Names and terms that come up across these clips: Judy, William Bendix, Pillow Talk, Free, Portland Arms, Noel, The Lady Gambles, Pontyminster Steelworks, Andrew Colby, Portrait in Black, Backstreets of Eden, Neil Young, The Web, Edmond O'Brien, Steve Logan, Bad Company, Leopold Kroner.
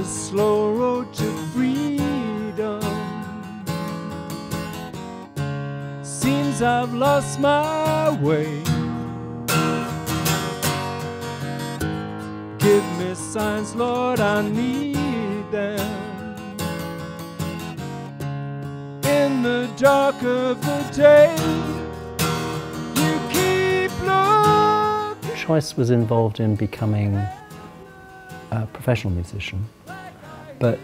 a slow road to freedom. Seems I've lost my way. Give me signs, Lord, I need them. In the dark of the day, you keep looking. Choice was involved in becoming a professional musician, but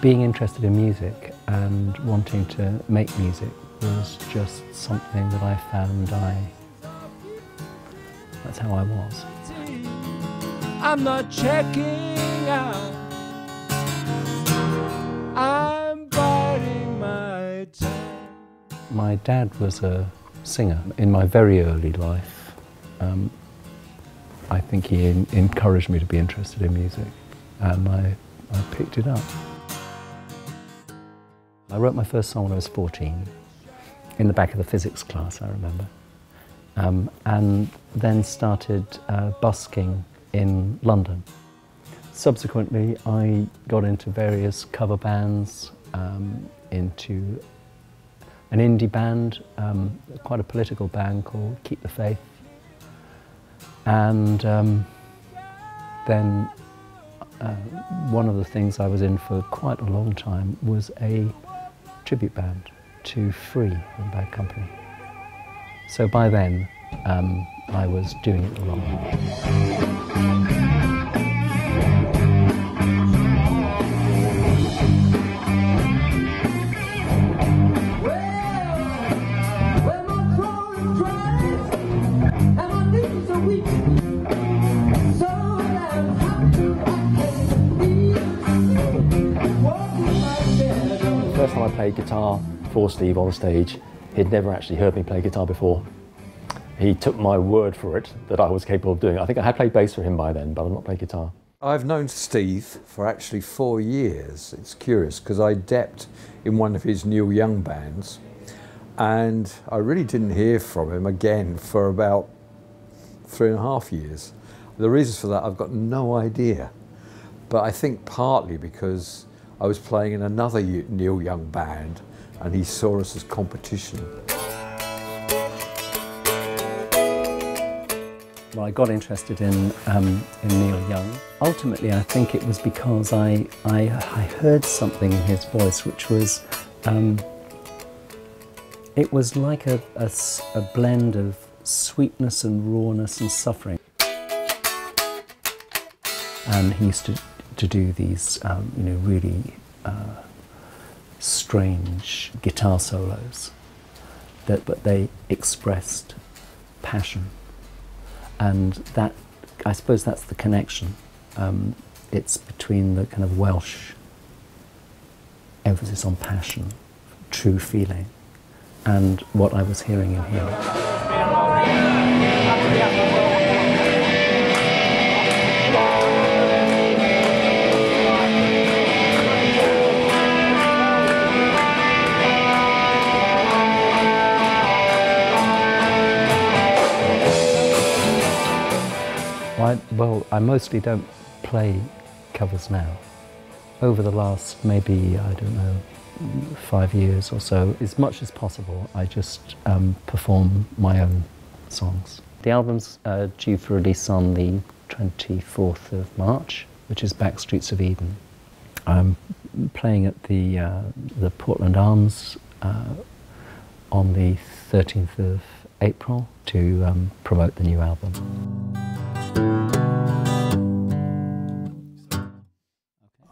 being interested in music and wanting to make music was just something that I found that's how I was. I'm not checking out, I'm biding my time. My dad was a singer in my very early life. I think he encouraged me to be interested in music, and I picked it up. I wrote my first song when I was 14, in the back of the physics class, I remember, and then started busking in London. Subsequently, I got into various cover bands, into an indie band, quite a political band called Keep the Faith. And then one of the things I was in for quite a long time was a tribute band to Free and Bad Company. So by then, I was doing it the long way. The first time I played guitar for Steve on stage, he'd never actually heard me play guitar before. He took my word for it that I was capable of doing it. I think I had played bass for him by then, but I've not played guitar. I've known Steve for actually 4 years. It's curious, because I depped in one of his Neil Young bands, and I really didn't hear from him again for about 3.5 years. The reasons for that, I've got no idea. But I think partly because I was playing in another Neil Young band, and he saw us as competition. Well, I got interested in Neil Young. Ultimately, I think it was because I heard something in his voice, which was, it was like a blend of sweetness and rawness and suffering. And he used to do these really strange guitar solos, but they expressed passion, and that, I suppose, that's the connection. It's between the kind of Welsh emphasis on passion, true feeling, and what I was hearing in him. Well, I mostly don't play covers now. Over the last maybe, I don't know, 5 years or so, as much as possible, I just perform my own songs. The album's due for release on the 24th of March, which is Backstreets of Eden. I'm playing at the Portland Arms on the 13th of April to promote the new album.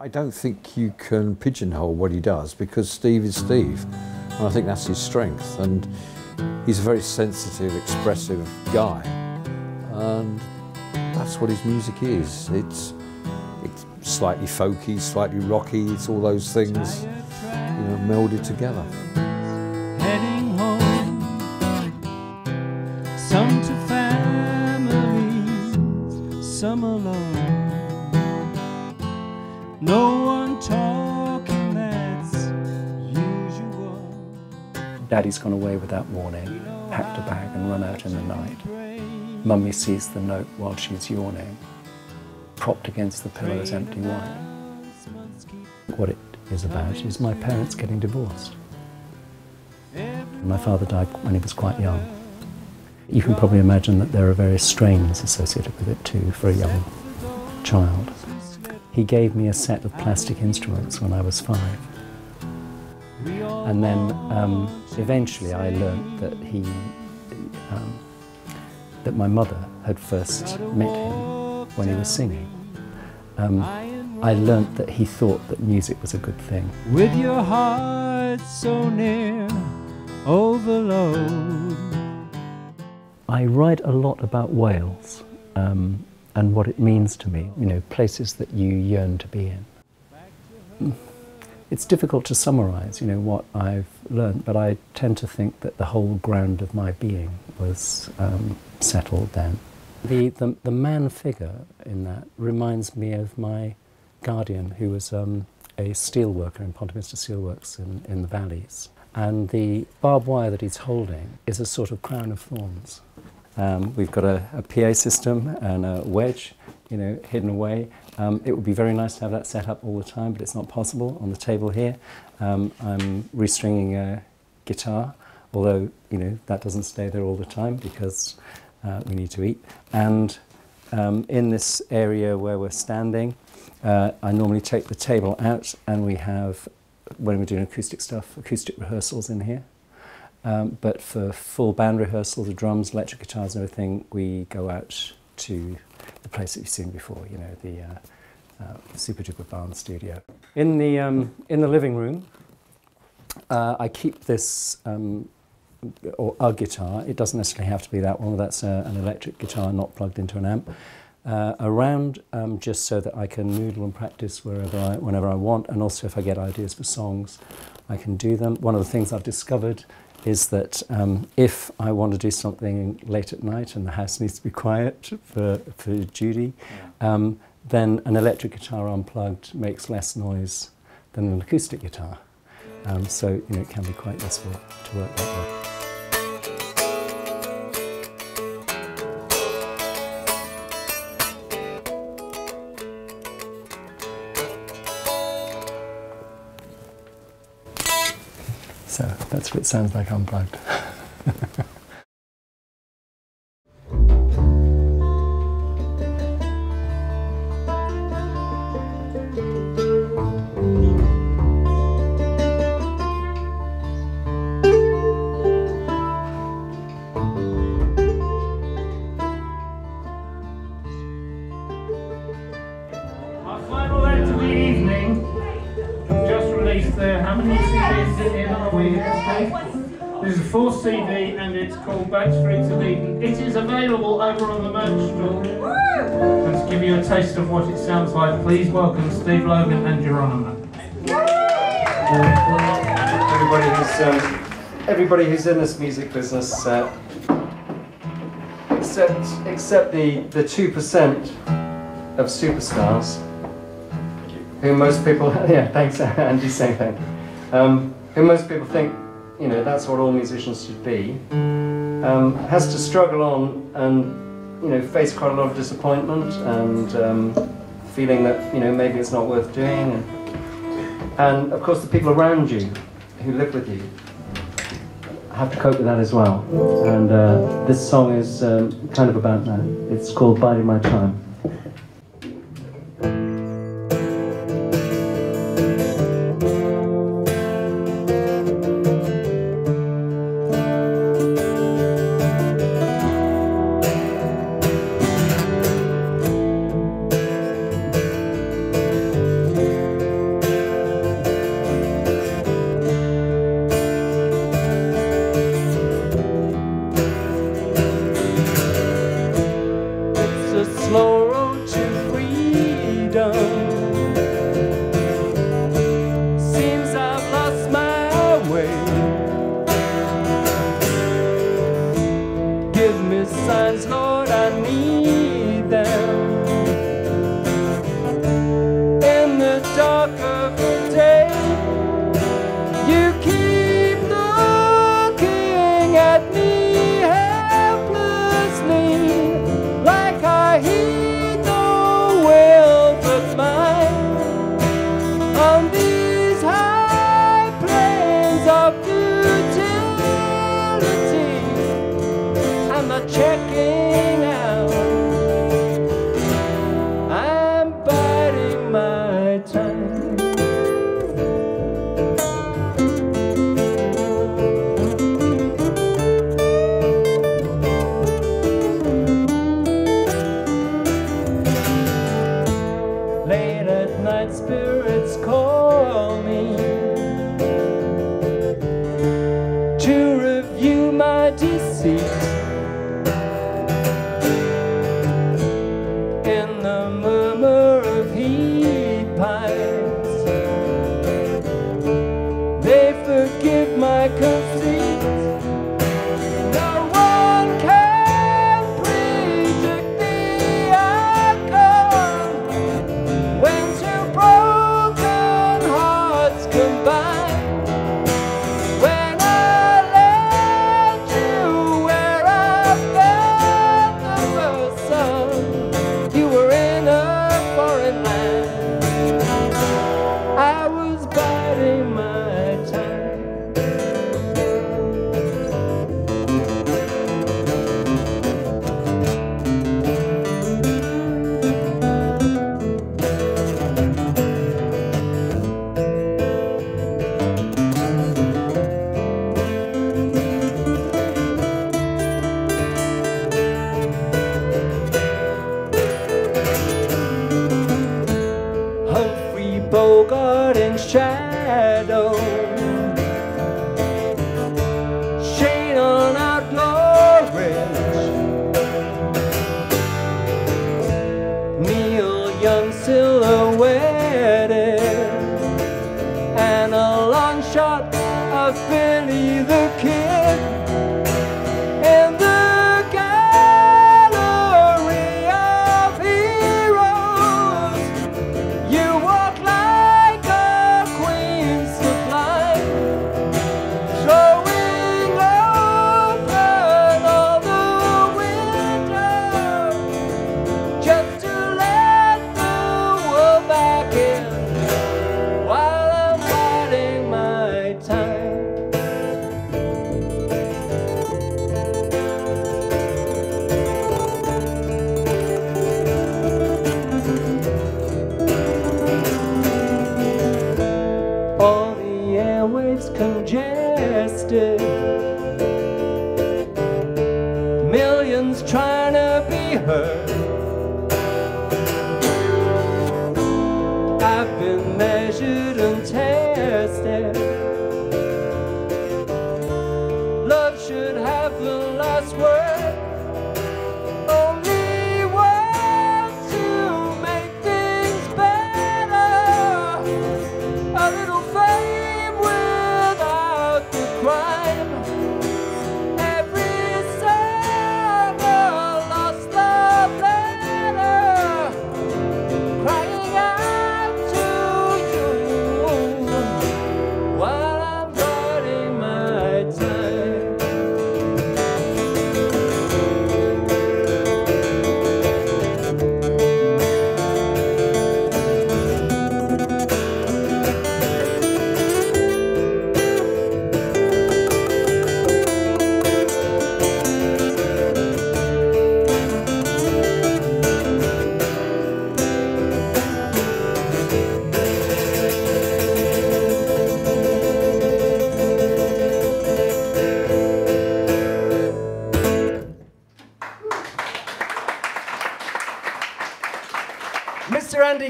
I don't think you can pigeonhole what he does, because Steve is Steve, and I think that's his strength. And he's a very sensitive, expressive guy, and that's what his music is. It's slightly folky, slightly rocky. It's all those things, melded together. Heading home, some to family, some alone. No one talking, that's usual. Daddy's gone away without warning, packed a bag and run out in the night. Mummy sees the note while she's yawning, propped against the pillow is empty wine. What it is about is my parents getting divorced. My father died when he was quite young. You can probably imagine that there are various strains associated with it too for a young child. He gave me a set of plastic instruments when I was 5. And then eventually I learnt that that my mother had first met him when he was singing. I learnt that he thought that music was a good thing. With your heart so near overload. I write a lot about Wales and what it means to me, you know, places that you yearn to be in. It's difficult to summarise, you know, what I've learned, but I tend to think that the whole ground of my being was settled then. The man figure in that reminds me of my guardian, who was a steelworker in Pontyminster Steelworks in the valleys. And the barbed wire that he's holding is a sort of crown of thorns. We've got a PA system and a wedge, you know, hidden away. It would be very nice to have that set up all the time, but it's not possible. On the table here, I'm restringing a guitar, although, you know, that doesn't stay there all the time because we need to eat. And in this area where we're standing, I normally take the table out, and we have, when we're doing acoustic stuff, acoustic rehearsals in here. But for full band rehearsals, the drums, electric guitars and everything, we go out to the place that you've seen before, you know, the super duper barn studio. In the living room, I keep this, or a guitar, it doesn't necessarily have to be that one, that's an electric guitar not plugged into an amp, around just so that I can noodle and practice whenever I want, and also if I get ideas for songs, I can do them. One of the things I've discovered is that if I want to do something late at night and the house needs to be quiet for Judy, then an electric guitar unplugged makes less noise than an acoustic guitar. So, you know, it can be quite useful to work that way. So that's what it sounds like unplugged. This is a 4th CD and it's called Backstreets of Eden. It is available over on the merch store. And to give you a taste of what it sounds like, please welcome Steve Logan and Geronimo. Everybody who's in this music business, except the 2% of superstars, who most people, yeah, thanks Andy, same thing. Who most people think, you know, that's what all musicians should be, has to struggle on and, you know, face quite a lot of disappointment and feeling that, you know, maybe it's not worth doing. And of course the people around you who live with you have to cope with that as well. And this song is kind of about that. It's called Biding My Time. Slow just call me to review my deceit. In the murmur of heat pines, they forgive my conceit.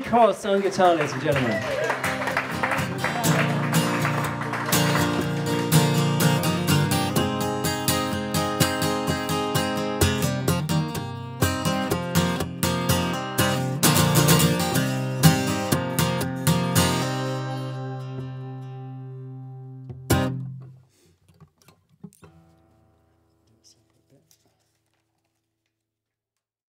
Cross on guitar, ladies and gentlemen.